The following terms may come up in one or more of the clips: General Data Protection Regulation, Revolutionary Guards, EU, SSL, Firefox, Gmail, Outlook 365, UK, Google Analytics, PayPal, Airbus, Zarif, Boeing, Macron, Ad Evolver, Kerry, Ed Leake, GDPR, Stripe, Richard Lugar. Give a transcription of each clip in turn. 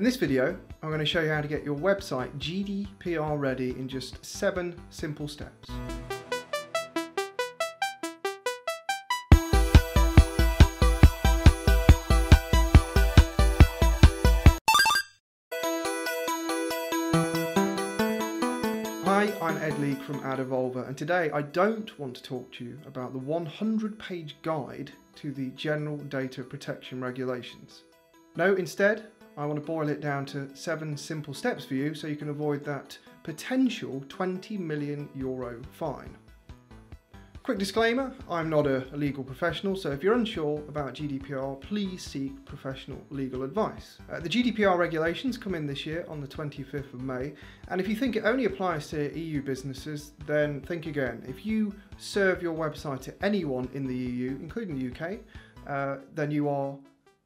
In this video, I'm going to show you how to get your website GDPR ready in just 7 simple steps. Hi, I'm Ed Leake from Ad Evolver, and today I don't want to talk to you about the 100-page guide to the General Data Protection Regulations. No, instead, I want to boil it down to 7 simple steps for you so you can avoid that potential €20 million fine. Quick disclaimer, I'm not a legal professional, so if you're unsure about GDPR, please seek professional legal advice. The GDPR regulations come in this year on the 25th of May, and if you think it only applies to EU businesses, then think again. If you serve your website to anyone in the EU, including the UK, then you are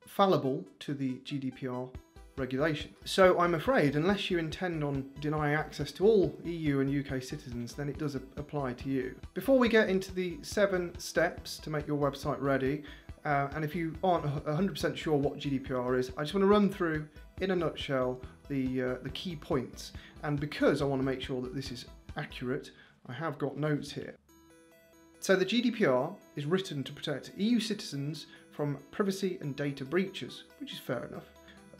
fallible to the GDPR regulation. So I'm afraid, unless you intend on denying access to all EU and UK citizens, then it does apply to you. Before we get into the 7 steps to make your website ready, and if you aren't 100% sure what GDPR is, I just want to run through, in a nutshell, the key points. And because I want to make sure that this is accurate, I have got notes here. So the GDPR is written to protect EU citizens from privacy and data breaches, which is fair enough.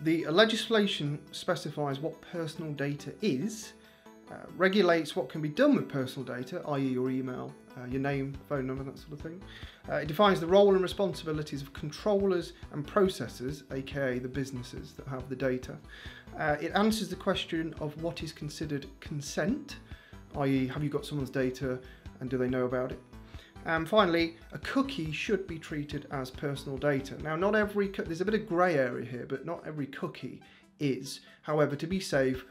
The legislation specifies what personal data is, regulates what can be done with personal data, i.e. your email, your name, phone number, that sort of thing. It defines the role and responsibilities of controllers and processors, aka the businesses that have the data. It answers the question of what is considered consent, i.e. have you got someone's data and do they know about it? And finally, a cookie should be treated as personal data. Now, not every there's a bit of grey area here, but not every cookie is. However, to be safe,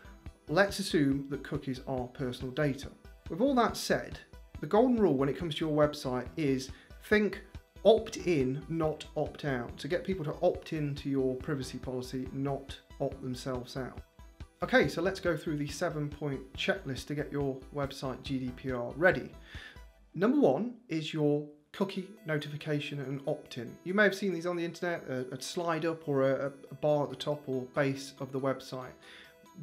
let's assume that cookies are personal data. With all that said, the golden rule when it comes to your website is think opt in, not opt out. So get people to opt in to your privacy policy, not opt themselves out. Okay, so let's go through the 7-point checklist to get your website GDPR ready. Number 1 is your cookie notification and opt-in. You may have seen these on the internet, a slide up or a bar at the top or base of the website.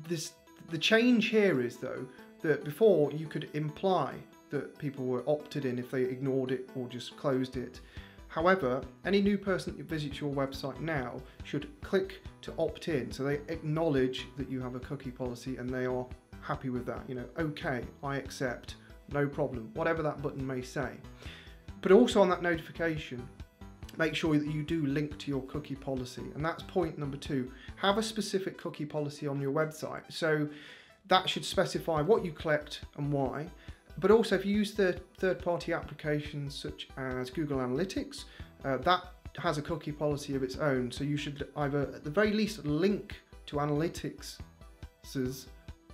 The change here is though, that before you could imply that people were opted in if they ignored it or just closed it. However, any new person that visits your website now should click to opt in. So they acknowledge that you have a cookie policy and they are happy with that. You know, okay, I accept. No problem, whatever that button may say. But also on that notification, make sure that you do link to your cookie policy. And that's point number 2. Have a specific cookie policy on your website. So that should specify what you collect and why. But also if you use third-party applications such as Google Analytics, that has a cookie policy of its own. So you should either at the very least link to Analytics'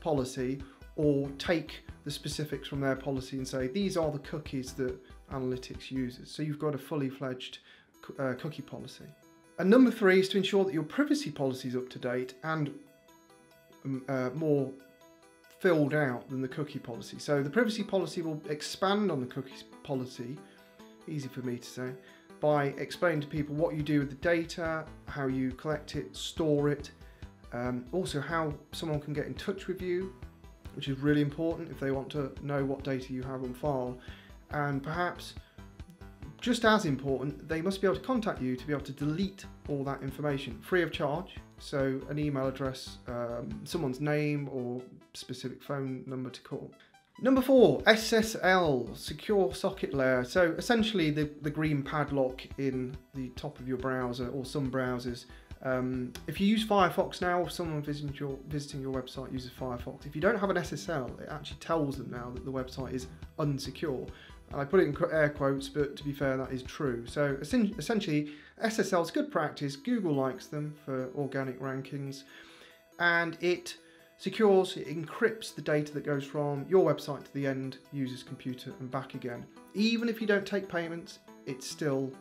policy or take the specifics from their policy and say, these are the cookies that Analytics uses. So you've got a fully fledged cookie policy. And number 3 is to ensure that your privacy policy is up to date and more filled out than the cookie policy. So the privacy policy will expand on the cookies policy, easy for me to say, by explaining to people what you do with the data, how you collect it, store it, also how someone can get in touch with you, which is really important if they want to know what data you have on file. And perhaps just as important, they must be able to contact you to be able to delete all that information free of charge. So an email address, someone's name or specific phone number to call. Number 4, SSL, secure socket layer. So essentially the green padlock in the top of your browser or some browsers. If you use Firefox now, if someone visiting your website uses Firefox, if you don't have an SSL, it actually tells them now that the website is unsecure. And I put it in air quotes, but to be fair, that is true. So essentially, SSL is good practice. Google likes them for organic rankings. And it secures, it encrypts the data that goes from your website to the end user's computer and back again. Even if you don't take payments, it's still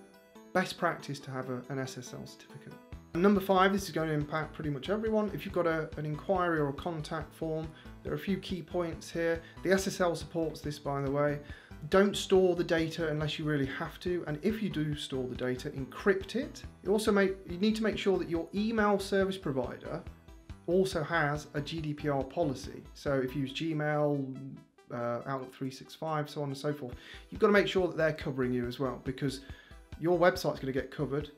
best practice to have an SSL certificate. Number 5, this is going to impact pretty much everyone. If you've got an inquiry or a contact form, there are a few key points here. The SSL supports this, by the way. Don't store the data unless you really have to, and if you do store the data, encrypt it. You need to make sure that your email service provider also has a GDPR policy. So if you use Gmail, Outlook 365, so on and so forth, you've got to make sure that they're covering you as well, because your website's going to get covered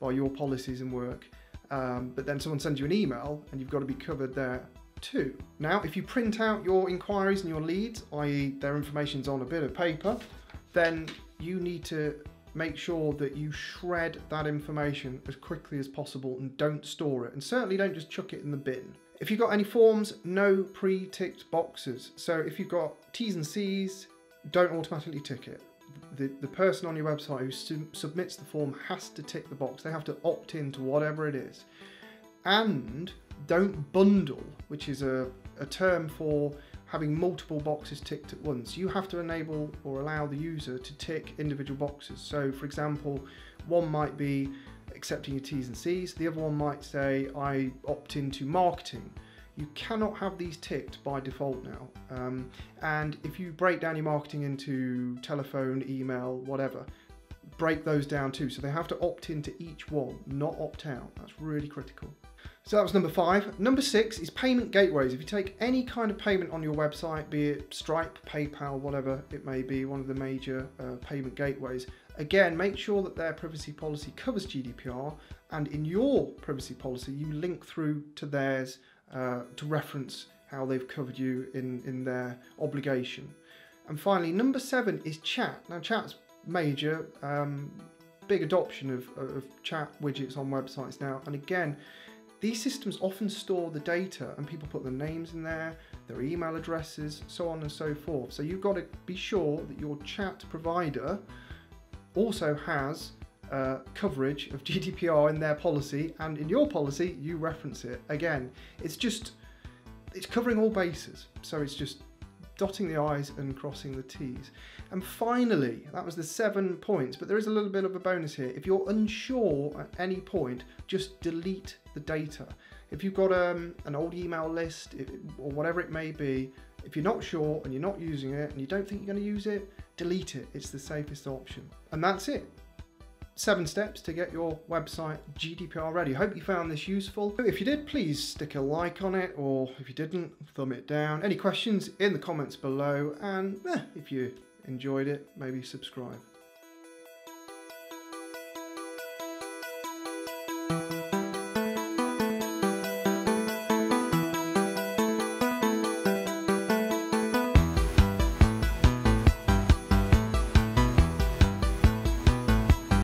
by your policies and work, but then someone sends you an email and you've got to be covered there too. Now, if you print out your inquiries and your leads, i.e. their information's on a bit of paper, then you need to make sure that you shred that information as quickly as possible and don't store it, and certainly don't just chuck it in the bin. If you've got any forms, no pre-ticked boxes. So if you've got T's and C's, don't automatically tick it. The person on your website who submits the form has to tick the box. They have to opt in to whatever it is. And don't bundle, which is a term for having multiple boxes ticked at once. You have to enable or allow the user to tick individual boxes. So for example, one might be accepting your T's and C's, the other one might say, I opt into marketing. You cannot have these ticked by default now. And if you break down your marketing into telephone, email, whatever, break those down too. So they have to opt into each one, not opt out. That's really critical. So that was number 5. Number 6 is payment gateways. If you take any kind of payment on your website, be it Stripe, PayPal, whatever it may be, one of the major payment gateways, again, make sure that their privacy policy covers GDPR, and in your privacy policy, you link through to theirs to reference how they've covered you in their obligation. And finally, number 7 is chat. Now, chat's major, big adoption of chat widgets on websites now. And again, these systems often store the data, and people put their names in there, their email addresses, so on and so forth. So you've got to be sure that your chat provider also has coverage of GDPR in their policy, and in your policy you reference it. Again, it's covering all bases, so it's just dotting the I's and crossing the T's. And finally, that was the 7 points, but there is a little bit of a bonus here. If you're unsure at any point, just delete the data. If you've got an old email list or whatever it may be, if you're not sure and you're not using it and you don't think you're going to use it, delete it. It's the safest option. And that's it. 7 steps to get your website GDPR ready. Hope you found this useful. If you did, please stick a like on it, or if you didn't, thumb it down. Any questions in the comments below, and if you enjoyed it, maybe subscribe.